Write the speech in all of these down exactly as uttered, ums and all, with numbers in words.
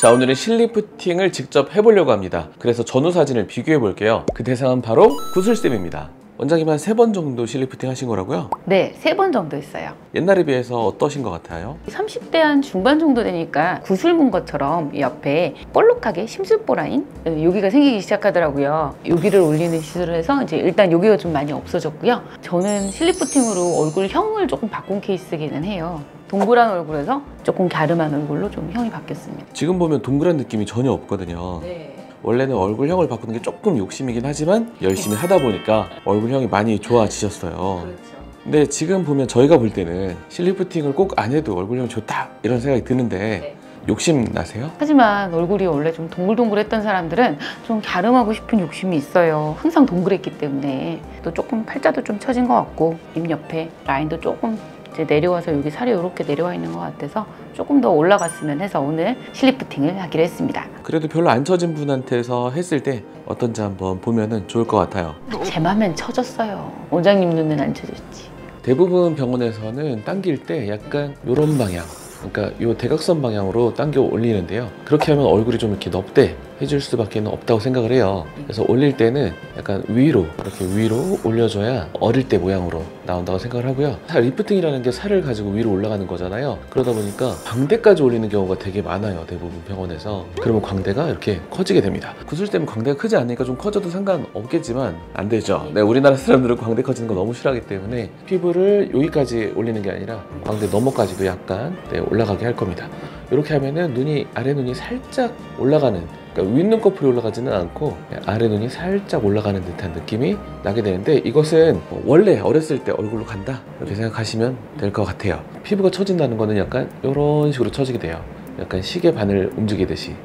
자, 오늘은 실리프팅을 직접 해보려고 합니다. 그래서 전후 사진을 비교해 볼게요. 그 대상은 바로 구슬쌤입니다. 원장님 한 세 번 정도 실리프팅 하신 거라고요? 네, 세 번 정도 했어요. 옛날에 비해서 어떠신 것 같아요? 삼십 대 한 중반 정도 되니까 구슬 문 것처럼 옆에 볼록하게 심술보 라인 여기가 생기기 시작하더라고요. 여기를 올리는 시술을 해서 이제 일단 여기가 좀 많이 없어졌고요. 저는 실리프팅으로 얼굴형을 조금 바꾼 케이스기는 해요. 동그란 얼굴에서 조금 갸름한 얼굴로 좀 형이 바뀌었습니다. 지금 보면 동그란 느낌이 전혀 없거든요. 네. 원래는 얼굴형을 바꾸는 게 조금 욕심이긴 하지만 열심히 하다 보니까 얼굴형이 많이 좋아지셨어요. 그렇죠. 근데 지금 보면 저희가 볼 때는 실리프팅을 꼭 안 해도 얼굴형 좋다 이런 생각이 드는데 네. 욕심 나세요? 하지만 얼굴이 원래 좀 동글동글했던 사람들은 좀 갸름하고 싶은 욕심이 있어요. 항상 동그랬기 때문에 또 조금 팔자도 좀 처진 것 같고 입 옆에 라인도 조금 이제 내려와서 여기 살이 이렇게 내려와 있는 것 같아서 조금 더 올라갔으면 해서 오늘 실리프팅을 하기로 했습니다. 그래도 별로 안 처진 분한테서 했을 때 어떤지 한번 보면은 좋을 것 같아요. 제 맘엔 처졌어요. 원장님 눈은 안 처졌지. 대부분 병원에서는 당길 때 약간 이런 방향, 그러니까 이 대각선 방향으로 당겨 올리는데요. 그렇게 하면 얼굴이 좀 이렇게 넓대 해줄 수밖에 없다고 생각을 해요. 그래서 올릴 때는 약간 위로, 이렇게 위로 올려줘야 어릴 때 모양으로 나온다고 생각을 하고요. 살 리프팅이라는 게 살을 가지고 위로 올라가는 거잖아요. 그러다 보니까 광대까지 올리는 경우가 되게 많아요. 대부분 병원에서. 그러면 광대가 이렇게 커지게 됩니다. 구슬 때문에 광대가 크지 않으니까 좀 커져도 상관없겠지만 안 되죠. 네, 우리나라 사람들은 광대 커지는 거 너무 싫어하기 때문에 피부를 여기까지 올리는 게 아니라 광대 너머까지도 약간 네, 올라가게 할 겁니다. 이렇게 하면은 눈이, 아래 눈이 살짝 올라가는, 그러니까 윗눈꺼풀이 올라가지는 않고 아래 눈이 살짝 올라가는 듯한 느낌이 나게 되는데, 이것은 원래 어렸을 때 얼굴로 간다 이렇게 생각하시면 될 것 같아요. 피부가 처진다는 거는 약간 이런 식으로 처지게 돼요. 약간 시계 바늘 움직이듯이.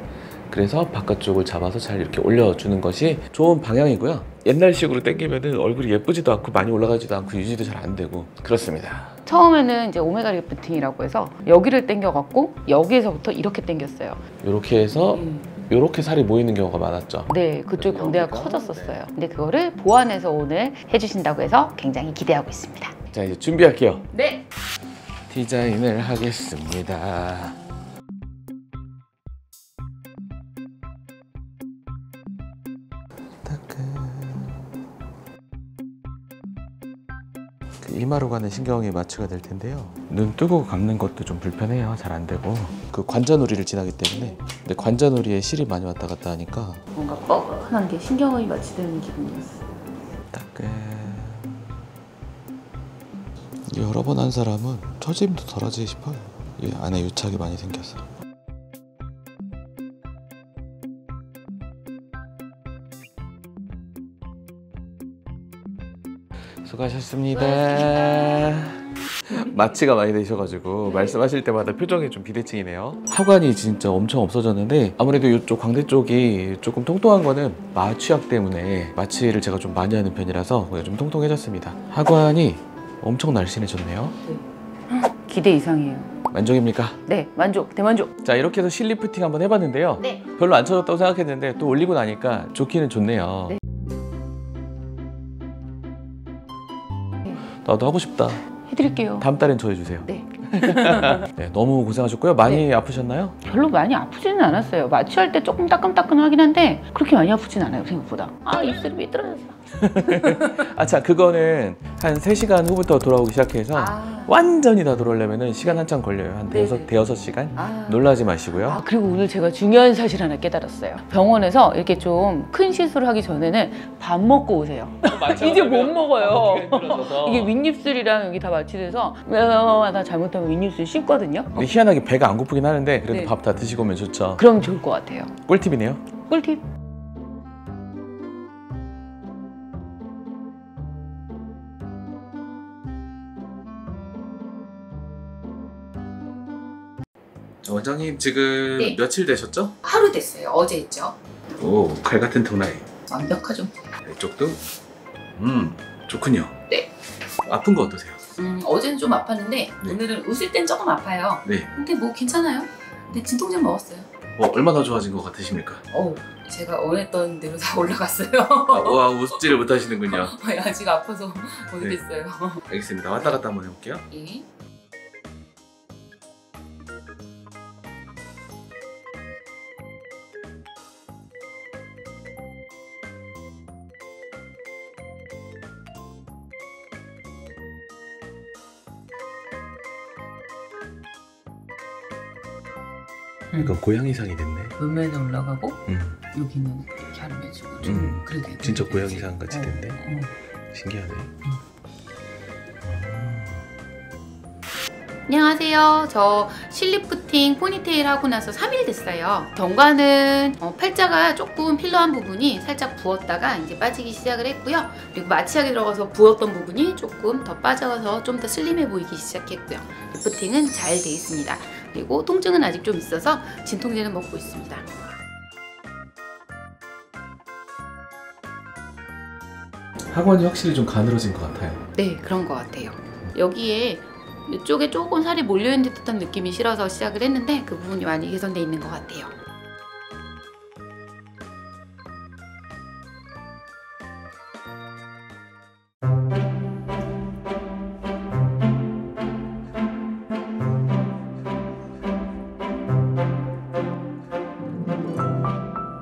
그래서 바깥쪽을 잡아서 잘 이렇게 올려주는 것이 좋은 방향이고요. 옛날식으로 당기면은 얼굴이 예쁘지도 않고 많이 올라가지도 않고 유지도 잘 안 되고 그렇습니다. 처음에는 이제 오메가 리프팅이라고 해서 여기를 당겨갖고 여기에서부터 이렇게 당겼어요. 이렇게 해서 이렇게 살이 모이는 경우가 많았죠. 네, 그쪽 광대가 커졌었어요. 네. 근데 그거를 보완해서 오늘 해주신다고 해서 굉장히 기대하고 있습니다. 자, 이제 준비할게요. 네! 디자인을 하겠습니다. 이마로 가는 신경이 마취가 될 텐데요. 눈 뜨고 감는 것도 좀 불편해요. 잘 안 되고. 그 관자놀이를 지나기 때문에. 근데 관자놀이에 실이 많이 왔다 갔다 하니까 뭔가 뻐근한 게 신경이 마취되는 기분이었어요. 따끔. 여러 번 한 사람은 처짐도 덜하지 싶어요. 이 안에 유착이 많이 생겼어. 수고하셨습니다. 마취가 많이 되셔가지고 말씀하실 때마다 표정이 좀 비대칭이네요. 하관이 진짜 엄청 없어졌는데 아무래도 이쪽 광대 쪽이 조금 통통한 거는 마취약 때문에 마취를 제가 좀 많이 하는 편이라서 좀 통통해졌습니다. 하관이 엄청 날씬해졌네요. 네. 기대 이상이에요. 만족입니까? 네, 만족, 대만족. 자, 이렇게 해서 실리프팅 한번 해봤는데요. 네. 별로 안 쳐졌다고 생각했는데 또 올리고 나니까 좋기는 좋네요. 네. 나도 하고 싶다. 해드릴게요. 다음 달엔 저 해주세요. 네. 네, 너무 고생하셨고요. 많이 네. 아프셨나요? 별로 많이 아프지는 않았어요. 마취할 때 조금 따끔따끔하긴 한데 그렇게 많이 아프진 않아요, 생각보다. 아, 입술이 삐뚤어졌어. 아, 자, 그거는 한 세 시간 후부터 돌아오기 시작해서 아... 완전히 다 돌아오려면 시간 한참 걸려요. 한 대여섯 시간? 아... 놀라지 마시고요. 아, 그리고 오늘 제가 중요한 사실 하나 깨달았어요. 병원에서 이렇게 좀 큰 시술을 하기 전에는 밥 먹고 오세요. 이제 못 먹어요. 이게 윗입술이랑 여기 다 마취돼서 나 잘못하면 윗입술 씹거든요. 근데 희한하게 배가 안 고프긴 하는데 그래도 네. 밥 다 드시고 오면 좋죠. 그럼 좋을 것 같아요. 꿀팁이네요. 꿀팁. 원장님 지금 네. 며칠 되셨죠? 하루 됐어요. 어제 했죠. 오, 칼 같은 턱라인. 완벽하죠. 이쪽도? 음, 좋군요. 네. 아픈 거 어떠세요? 음, 어제는 좀 아팠는데 네. 오늘은 웃을 땐 조금 아파요. 네. 근데 뭐 괜찮아요. 근데 진통제 먹었어요. 뭐 얼마나 좋아진 것 같으십니까? 어, 제가 원했던 대로 다 올라갔어요. 아, 와, 웃지를 못 하시는군요. 아직 아파서 못했어요. 네. 알겠습니다. 왔다 갔다 한번 해볼게요. 예. 그러니까 응. 고양이상이 됐네. 윗면에 올라가고 응. 여기는 이렇게 아래매주고 응. 그러게 진짜 고양이상 같이 됐네. 어. 어. 신기하네. 응. 안녕하세요. 저 실리프팅 포니테일 하고 나서 삼 일 됐어요. 경과는 어, 팔자가 조금 필러한 부분이 살짝 부었다가 이제 빠지기 시작을 했고요. 그리고 마취약이 들어가서 부었던 부분이 조금 더 빠져서 좀 더 슬림해 보이기 시작했고요. 리프팅은 잘 돼 있습니다. 그리고 통증은 아직 좀 있어서 진통제는 먹고 있습니다. 학원이 확실히 좀 가늘어진 것 같아요. 네, 그런 것 같아요. 여기에 이쪽에 조금 살이 몰려있는 듯한 느낌이 싫어서 시작을 했는데 그 부분이 많이 개선되어 있는 것 같아요.